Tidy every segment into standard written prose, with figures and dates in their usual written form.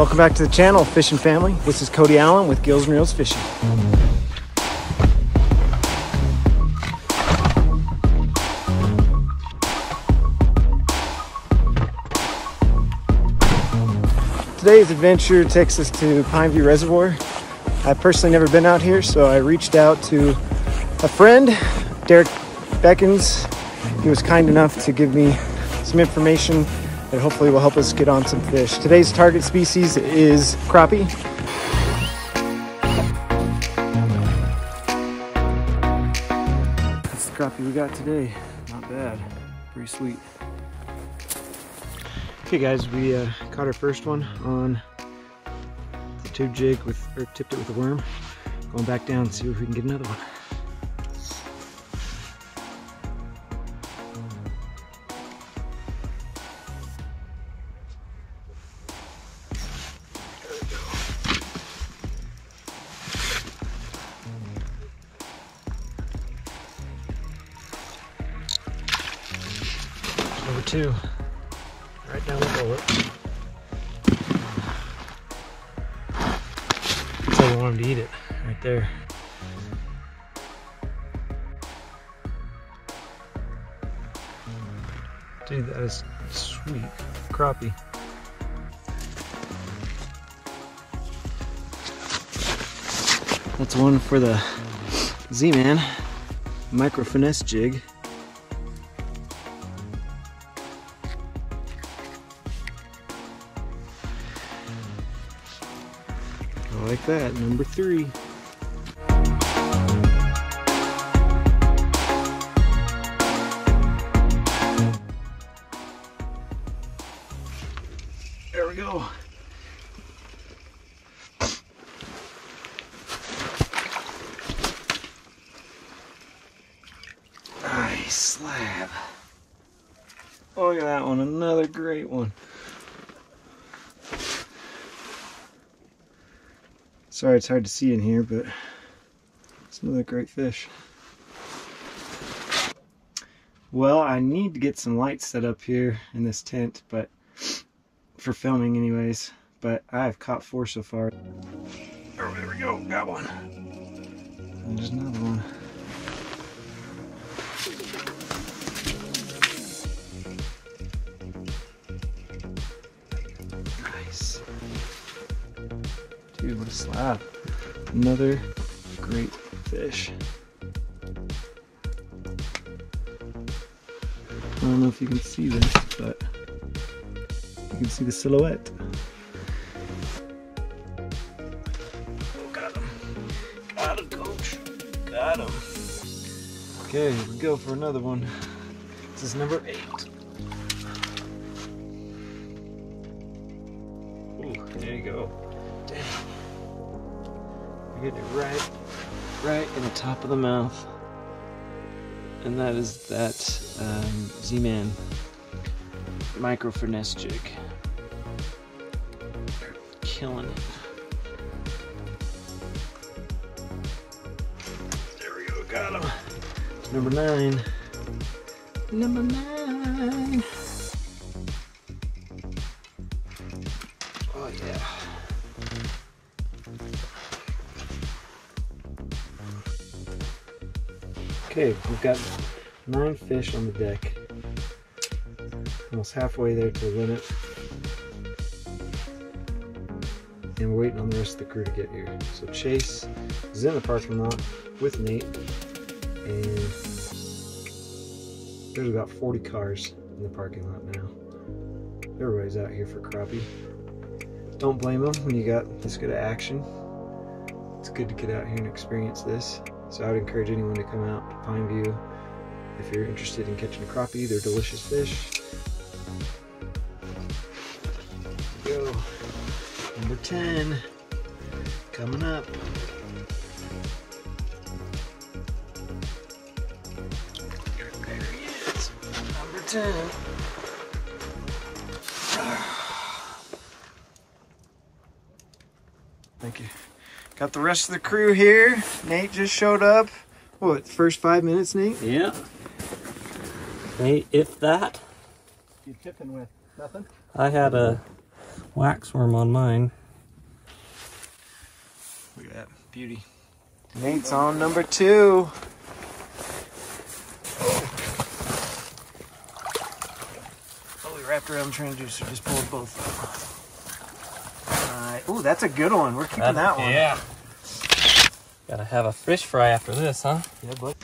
Welcome back to the channel, fishing family. This is Cody Allen with Gills and Reels Fishing. Today's adventure takes us to Pineview Reservoir. I've personally never been out here, so I reached out to a friend, Derek Bekins. He was kind enough to give me some information that hopefully will help us get on some fish. Today's target species is crappie. That's the crappie we got today. Not bad, pretty sweet. Okay guys, we caught our first one on the tube jig with, or tipped it with a worm. Going back down and see if we can get another one. Two. Right down the bullet. That's how I want him to eat it, right there. Dude, that is sweet crappie. That's one for the Z-Man micro finesse jig. Like that, number three. There we go. Nice slab. Look at that one, another great one. Sorry it's hard to see in here, but it's another great fish. Well, I need to get some lights set up here in this tent, but for filming anyways, but I've caught four so far. Oh, there we go, got one. And there's another one. Dude, what a slab. Another great fish. I don't know if you can see this, but you can see the silhouette. Oh, got him. Got him, coach. Got him. Okay, here we go for another one. This is number 8. Ooh, there you go. You're getting it right in the top of the mouth, and that is that Z-Man micro finesse jig. Killing it. There we go, got him. Number 9. Number 9. Oh yeah. Okay, we've got 9 fish on the deck. Almost halfway there to the limit. And we're waiting on the rest of the crew to get here. So Chase is in the parking lot with Nate. And there's about 40 cars in the parking lot now. Everybody's out here for crappie. Don't blame them when you got this good of action. It's good to get out here and experience this. So I would encourage anyone to come out to Pineview if you're interested in catching crappie. They're delicious fish. There we go. Number 10, coming up. There he is, number 10. Thank you. Got the rest of the crew here. Nate just showed up. What, first 5 minutes, Nate? Yeah. Nate, if that. You tipping with nothing? I had a waxworm on mine. Look at that beauty. Nate's on number two. Oh, we wrapped around the transducer, just pulled both. Alright. Ooh, that's a good one. We're keeping that one. Yeah. Gotta have a fish fry after this, huh? Yeah, bud.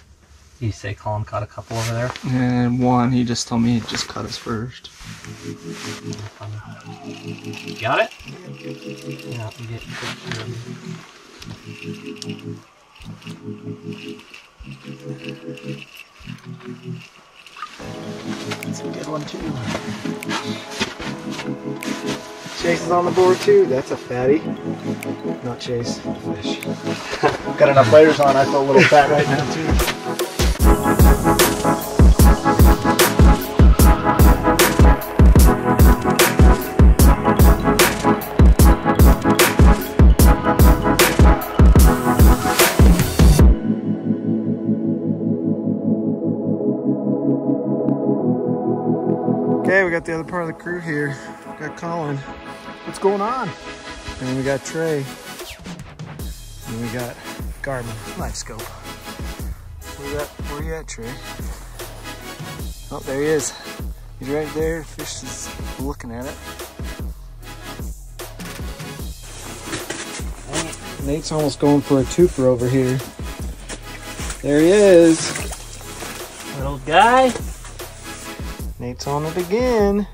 You say Colin caught a couple over there? And one, he just told me he just caught his first. You got it? Yeah, I'm getting good. That's a good one, too. Chase is on the board too. That's a fatty. Not Chase, fish. Got enough layers on. I feel a little fat right now too. Okay, we got the other part of the crew here. Got Colin. What's going on? And we got Trey. And we got Garmin live scope. Where you at, Trey? Oh, there he is. He's right there. Fish is looking at it. Nate's almost going for a twofer over here. There he is. Little guy. Nate's on it again.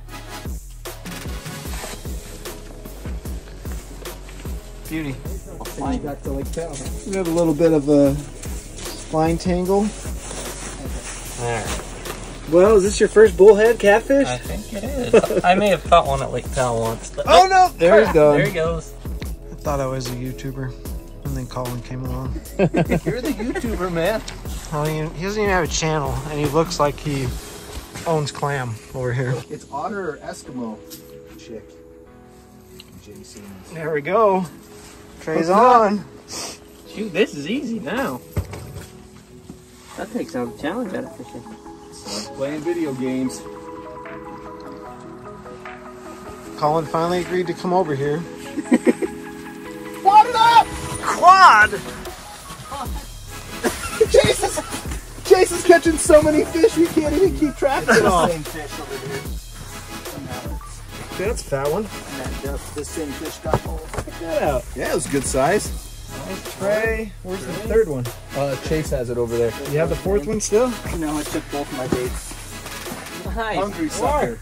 Beauty. Flying back to Lake Powell. We have a little bit of a spline tangle. There. Well, is this your first bullhead catfish? I think it is. I may have caught one at Lake Powell once. But oh no! There he's gone. There he goes. I thought I was a YouTuber, and then Colin came along. You're the YouTuber, man. I mean, he doesn't even have a channel, and he looks like he owns clam over here. It's otter or Eskimo chick. There we go. Trey's on. Shoot, this is easy now. That takes all the challenge out of fishing. It's like playing video games. Colin finally agreed to come over here. Quad it up! Quad! Chase is catching so many fish we can't even keep track of the same fish over here. That's a fat one. And the same fish got holes. Check that out. Yeah, it was a good size. Nice Trey. Where's the third one? Chase has it over there. You have the fourth one still? No, I took both of my baits. Nice. Hungry sucker.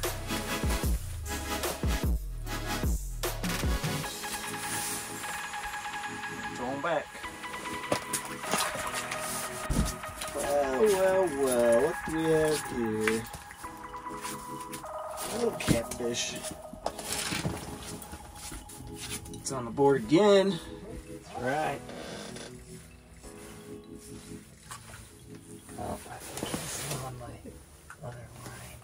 Going back. Well, well, well. What do we have here? Little catfish. It's on the board again. That's right. Oh, I think it's on my other line.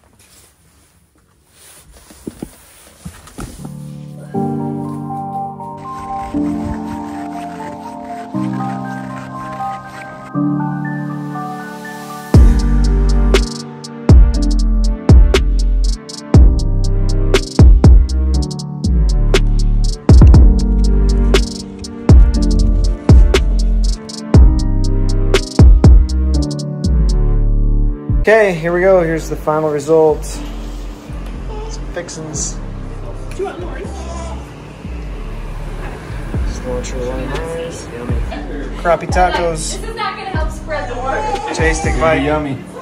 Okay, here we go. Here's the final result. Some fixins. Do you want more? Just launch your line. Crappie tacos. This is not going to help spread the word. Tasting bite. Yummy.